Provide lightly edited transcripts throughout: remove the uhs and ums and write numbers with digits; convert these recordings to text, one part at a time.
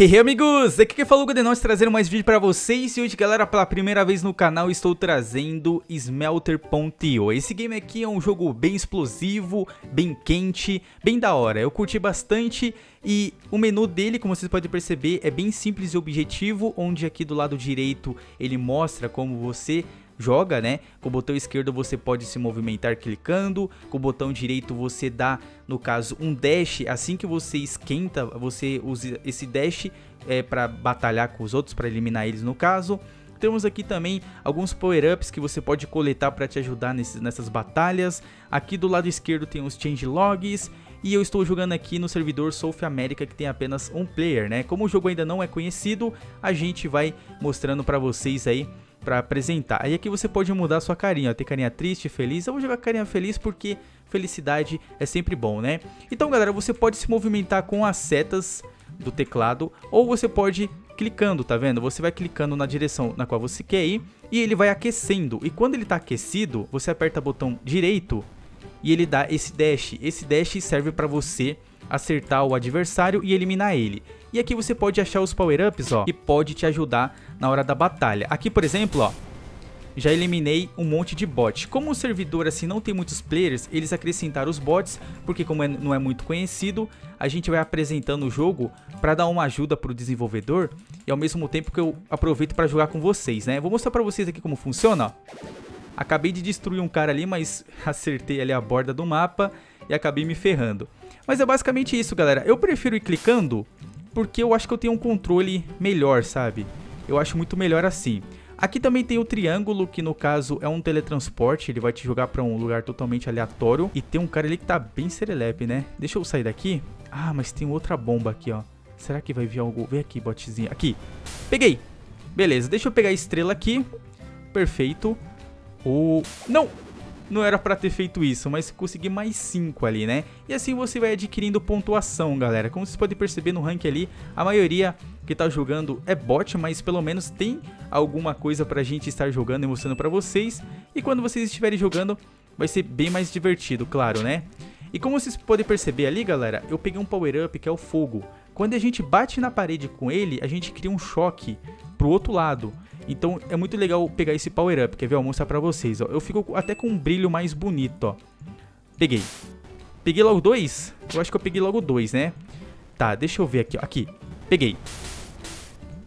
Hey amigos, aqui quem falou o Godenot, trazendo mais vídeo pra vocês. E hoje galera, pela primeira vez no canal, estou trazendo Smelter.io. Esse game aqui é um jogo bem explosivo, bem quente, bem da hora. Eu curti bastante e o menu dele, como vocês podem perceber, é bem simples e objetivo. Onde aqui do lado direito ele mostra como você joga, né? Com o botão esquerdo você pode se movimentar clicando, com o botão direito você dá, no caso, um dash. Assim que você esquenta, você usa esse dash para batalhar com os outros, para eliminar eles no caso. Temos aqui também alguns power-ups que você pode coletar para te ajudar nessas batalhas. Aqui do lado esquerdo tem os changelogs. E eu estou jogando aqui no servidor South America, que tem apenas um player, né? Como o jogo ainda não é conhecido, a gente vai mostrando para vocês aí, pra apresentar. Aí aqui você pode mudar sua carinha, ó. Tem carinha triste, feliz. Eu vou jogar carinha feliz porque felicidade é sempre bom, né? Então galera, você pode se movimentar com as setas do teclado, ou você pode clicando, tá vendo? Você vai clicando na direção na qual você quer ir e ele vai aquecendo. E quando ele tá aquecido, você aperta o botão direito e ele dá esse dash. Esse dash serve pra você acertar o adversário e eliminar ele. E aqui você pode achar os power-ups, ó, que pode te ajudar na hora da batalha. Aqui, por exemplo, ó, já eliminei um monte de bot. Como o servidor, assim, não tem muitos players, eles acrescentaram os bots, porque como não é muito conhecido, a gente vai apresentando o jogo para dar uma ajuda pro desenvolvedor e ao mesmo tempo que eu aproveito para jogar com vocês, né? Vou mostrar para vocês aqui como funciona, ó. Acabei de destruir um cara ali, mas acertei ali a borda do mapa e acabei me ferrando. Mas é basicamente isso, galera. Eu prefiro ir clicando porque eu acho que eu tenho um controle melhor, sabe? Eu acho muito melhor assim. Aqui também tem o triângulo, que no caso é um teletransporte. Ele vai te jogar pra um lugar totalmente aleatório. E tem um cara ali que tá bem serelepe, né? Deixa eu sair daqui. Ah, mas tem outra bomba aqui, ó. Será que vai vir algo? Vem aqui, botzinho. Aqui. Peguei. Beleza, deixa eu pegar a estrela aqui. Perfeito. Oh, não! Não era pra ter feito isso, mas consegui mais 5 ali, né? E assim você vai adquirindo pontuação, galera. Como vocês podem perceber no rank ali, a maioria que tá jogando é bot, mas pelo menos tem alguma coisa pra gente estar jogando e mostrando pra vocês. E quando vocês estiverem jogando, vai ser bem mais divertido, claro, né? E como vocês podem perceber ali, galera, eu peguei um power-up que é o fogo. Quando a gente bate na parede com ele, a gente cria um choque pro outro lado. Então é muito legal pegar esse power up, quer ver? Vou mostrar pra vocês, ó. Eu fico até com um brilho mais bonito, ó. Peguei. Peguei logo 2? Eu acho que eu peguei logo 2, né? Tá, deixa eu ver aqui, ó. Aqui, peguei.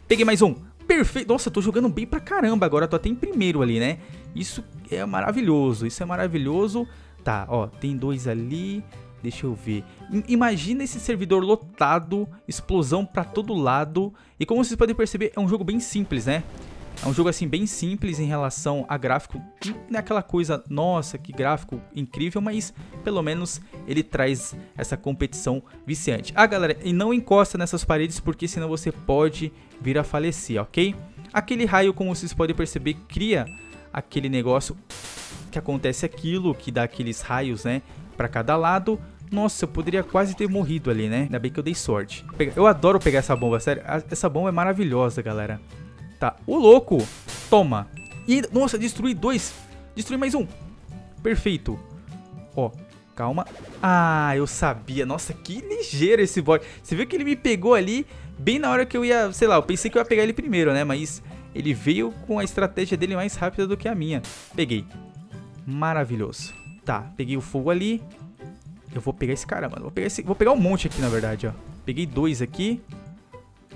Peguei mais um. Perfeito. Nossa, eu tô jogando bem pra caramba agora, eu tô até em primeiro ali, né? Isso é maravilhoso, isso é maravilhoso. Tá, ó, tem 2 ali. Deixa eu ver. Imagina esse servidor lotado, explosão pra todo lado. E como vocês podem perceber, é um jogo bem simples, né? É um jogo assim bem simples em relação a gráfico, não é aquela coisa, nossa, que gráfico incrível, mas pelo menos ele traz essa competição viciante. Ah, galera, e não encosta nessas paredes porque senão você pode vir a falecer, ok? Aquele raio, como vocês podem perceber, cria aquele negócio que acontece aquilo, que dá aqueles raios, né, pra cada lado. Nossa, eu poderia quase ter morrido ali, né? Ainda bem que eu dei sorte. Eu adoro pegar essa bomba, sério, essa bomba é maravilhosa, galera. Tá, o louco, toma. E, nossa, destruí 2. Destruí mais um. Perfeito. Ó, calma. Ah, eu sabia. Nossa, que ligeiro esse bot. Você viu que ele me pegou ali bem na hora que eu ia, sei lá, eu pensei que eu ia pegar ele primeiro, né? Mas ele veio com a estratégia dele mais rápida do que a minha. Peguei. Maravilhoso. Tá, peguei o fogo ali. Eu vou pegar esse cara, mano. Vou pegar um monte aqui, na verdade, ó. Peguei 2 aqui.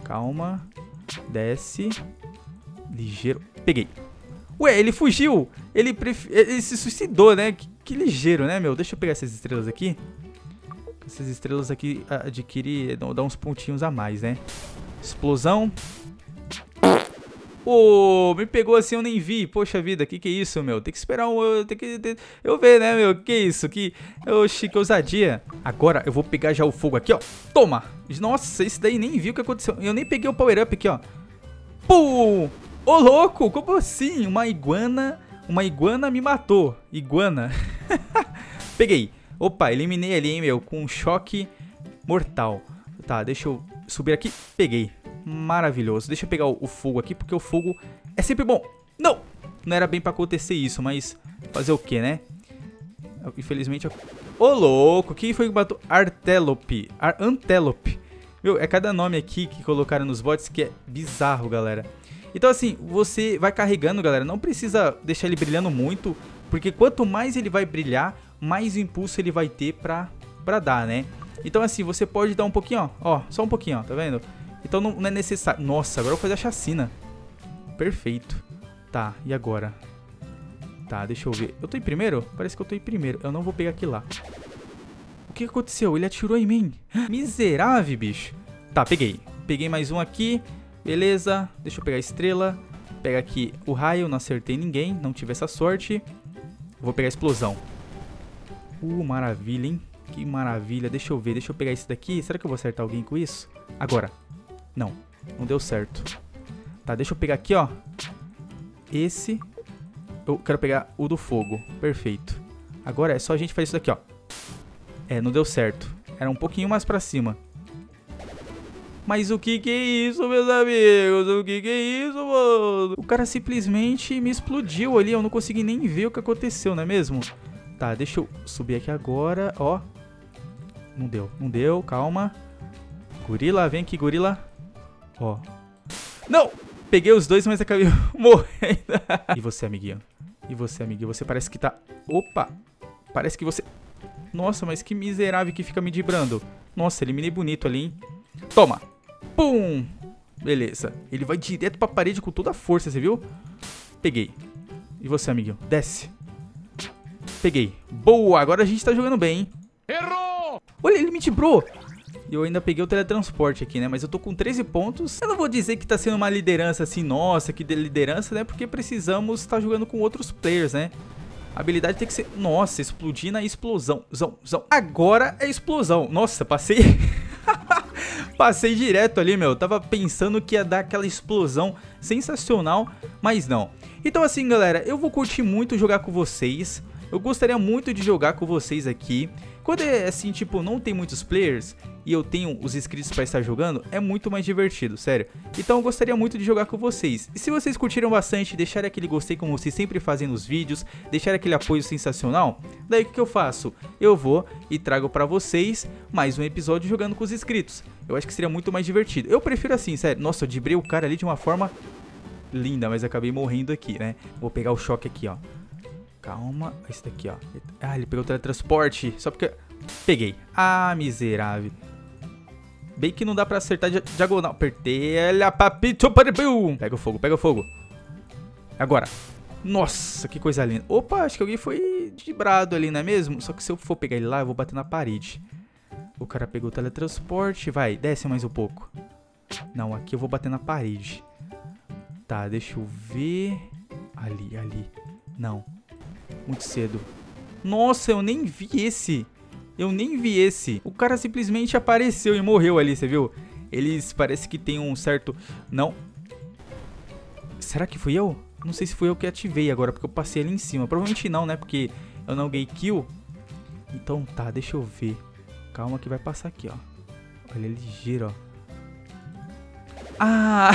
Calma. Desce. Ligeiro. Peguei. Ué, ele fugiu. Ele se suicidou, né? Que ligeiro, né, meu? Deixa eu pegar essas estrelas aqui. Essas estrelas aqui adquire... Dá uns pontinhos a mais, né? Explosão. Ô, oh, me pegou assim, eu nem vi. Poxa vida, que é isso, meu? Tem que esperar um... Eu ver, né, meu? Que isso? Que... Oxi, que ousadia. Agora eu vou pegar já o fogo aqui, ó. Toma. Nossa, esse daí nem viu o que aconteceu. Eu nem peguei o power-up aqui, ó. Pum! Ô, louco, como assim? Uma iguana me matou. Iguana. Peguei. Opa, eliminei ali, hein, meu. Com um choque mortal. Tá, deixa eu subir aqui. Peguei. Maravilhoso. Deixa eu pegar o fogo aqui, porque o fogo é sempre bom. Não! Não era bem pra acontecer isso, mas fazer o que, né? Infelizmente... Ô, louco, quem foi que matou? Antelope. Meu, é cada nome aqui que colocaram nos bots que é bizarro, galera. Então assim, você vai carregando, galera, não precisa deixar ele brilhando muito, porque quanto mais ele vai brilhar, mais impulso ele vai ter pra dar, né? Então assim, você pode dar um pouquinho, ó, só um pouquinho, ó, tá vendo? Então não é necessário... Nossa, agora eu vou fazer a chacina. Perfeito. Tá, e agora? Tá, deixa eu ver. Eu tô em primeiro? Parece que eu tô em primeiro. Eu não vou pegar aqui lá. O que aconteceu? Ele atirou em mim. Miserável, bicho. Tá, peguei. Peguei mais um aqui. Beleza. Deixa eu pegar a estrela. Pega aqui o raio. Não acertei ninguém. Não tive essa sorte. Vou pegar a explosão. Maravilha, hein? Que maravilha. Deixa eu ver. Deixa eu pegar esse daqui. Será que eu vou acertar alguém com isso? Agora. Não. Não deu certo. Tá, deixa eu pegar aqui, ó. Esse... Eu quero pegar o do fogo. Perfeito. Agora é só a gente fazer isso daqui, ó. É, não deu certo. Era um pouquinho mais pra cima. Mas o que é isso, meus amigos? O que é isso, mano? O cara simplesmente me explodiu ali. Eu não consegui nem ver o que aconteceu, não é mesmo? Tá, deixa eu subir aqui agora, ó. Não deu, não deu. Calma. Gorila, vem aqui, gorila. Ó. Não! Peguei os dois, mas acabei morrendo. E você, amiguinho? E você, amiguinho? Você parece que tá... Opa! Parece que você... Nossa, mas que miserável que fica me dibrando. Nossa, eliminei bonito ali, hein? Toma! Pum! Beleza. Ele vai direto pra parede com toda a força, você viu? Peguei. E você, amiguinho? Desce. Peguei. Boa! Agora a gente tá jogando bem, hein? Errou! Olha, ele me dibrou! Eu ainda peguei o teletransporte aqui, né? Mas eu tô com 13 pontos. Eu não vou dizer que tá sendo uma liderança assim, nossa, que liderança, né? Porque precisamos estar jogando com outros players, né? A habilidade tem que ser... Nossa, explodir na explosão. Agora é explosão. Nossa, passei... Passei direto ali, meu. Tava pensando que ia dar aquela explosão sensacional, mas não. Então assim, galera, eu vou curtir muito jogar com vocês. Eu gostaria muito de jogar com vocês aqui. Quando é assim, tipo, não tem muitos players e eu tenho os inscritos pra estar jogando, é muito mais divertido, sério. Então eu gostaria muito de jogar com vocês. E se vocês curtiram bastante, deixarem aquele gostei como vocês sempre fazem nos vídeos, deixar aquele apoio sensacional, daí o que eu faço? Eu vou e trago pra vocês mais um episódio jogando com os inscritos. Eu acho que seria muito mais divertido. Eu prefiro assim, sério. Nossa, eu dibrei o cara ali de uma forma linda, mas acabei morrendo aqui, né? Vou pegar o choque aqui, ó. Calma, esse daqui, ó. Ah, ele pegou o teletransporte. Só porque... Peguei. Ah, miserável. Bem que não dá pra acertar diagonal. Apertei ela, papito. Pega o fogo, pega o fogo. Agora. Nossa, que coisa linda. Opa, acho que alguém foi dibrado ali, não é mesmo? Só que se eu for pegar ele lá, eu vou bater na parede. O cara pegou o teletransporte. Vai, desce mais um pouco. Não, aqui eu vou bater na parede. Tá, deixa eu ver. Ali, ali. Não. Muito cedo. Nossa, eu nem vi esse. Eu nem vi esse. O cara simplesmente apareceu e morreu ali, você viu? Eles parece que tem um certo... Não. Será que fui eu? Não sei se fui eu que ativei agora, porque eu passei ali em cima. Provavelmente não, né? Porque eu não ganhei kill. Então tá, deixa eu ver. Calma que vai passar aqui, ó. Olha, ligeiro, ó. Ah,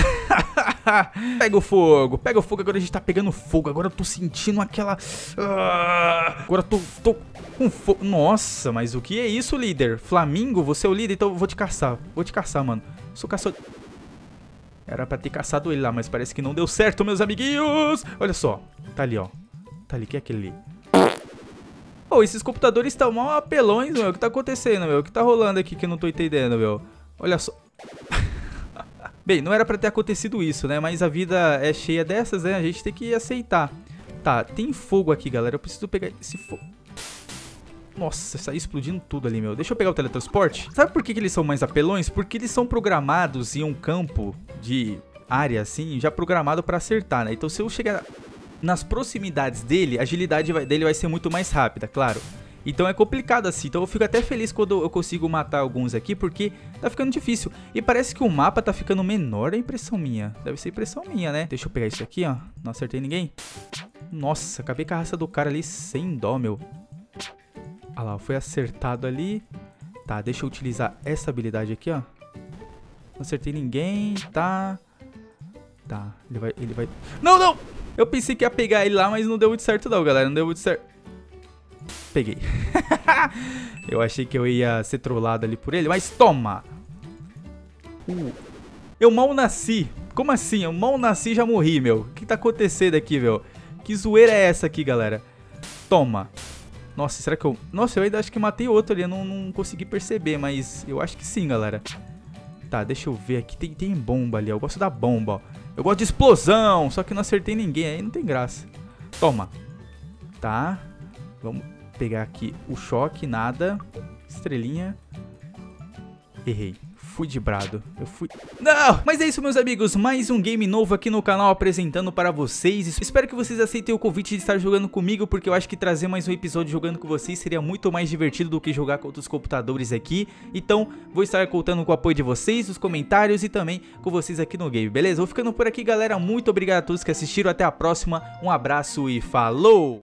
pega o fogo, agora a gente tá pegando fogo, agora eu tô sentindo aquela... Ah, agora eu tô com fogo, nossa, mas o que é isso, líder? Flamingo, você é o líder, então eu vou te caçar, mano, sou caçador... Era pra ter caçado ele lá, mas parece que não deu certo, meus amiguinhos! Olha só, tá ali, ó, tá ali, que é aquele ali? Oh, esses computadores estão mal apelões, meu, o que tá acontecendo, meu, o que tá rolando aqui que eu não tô entendendo, meu, olha só... Bem, não era pra ter acontecido isso, né? Mas a vida é cheia dessas, né? A gente tem que aceitar. Tá, tem fogo aqui, galera. Eu preciso pegar esse fogo. Nossa, saiu explodindo tudo ali, meu. Deixa eu pegar o teletransporte. Sabe por que eles são mais apelões? Porque eles são programados em um campo de área, assim, já programado pra acertar, né? Então se eu chegar nas proximidades dele, a agilidade dele vai ser muito mais rápida, claro. Então é complicado assim, então eu fico até feliz quando eu consigo matar alguns aqui, porque tá ficando difícil. E parece que o mapa tá ficando menor, é impressão minha. Deve ser impressão minha, né? Deixa eu pegar isso aqui, ó. Não acertei ninguém. Nossa, acabei com a raça do cara ali sem dó, meu. Ah lá, foi acertado ali. Tá, deixa eu utilizar essa habilidade aqui, ó. Não acertei ninguém, tá. Tá, ele vai... Não, não! Eu pensei que ia pegar ele lá, mas não deu muito certo não, galera. Não deu muito certo. Peguei. Eu achei que eu ia ser trollado ali por ele, mas toma! Eu mal nasci. Como assim? Eu mal nasci e já morri, meu. O que tá acontecendo aqui, meu? Que zoeira é essa aqui, galera? Toma. Nossa, será que eu... Nossa, eu ainda acho que matei outro ali. Eu não consegui perceber, mas eu acho que sim, galera. Tá, deixa eu ver aqui. Tem bomba ali, ó. Eu gosto da bomba, ó. Eu gosto de explosão. Só que não acertei ninguém. Aí não tem graça. Toma. Tá. Vamos pegar aqui o choque. Nada. Estrelinha. Errei. Fui de brado, eu fui... Não! Mas é isso, meus amigos, mais um game novo aqui no canal apresentando para vocês. Espero que vocês aceitem o convite de estar jogando comigo, porque eu acho que trazer mais um episódio jogando com vocês seria muito mais divertido do que jogar com outros computadores aqui. Então, vou estar contando com o apoio de vocês, os comentários e também com vocês aqui no game, beleza? Vou ficando por aqui, galera. Muito obrigado a todos que assistiram. Até a próxima. Um abraço e falou!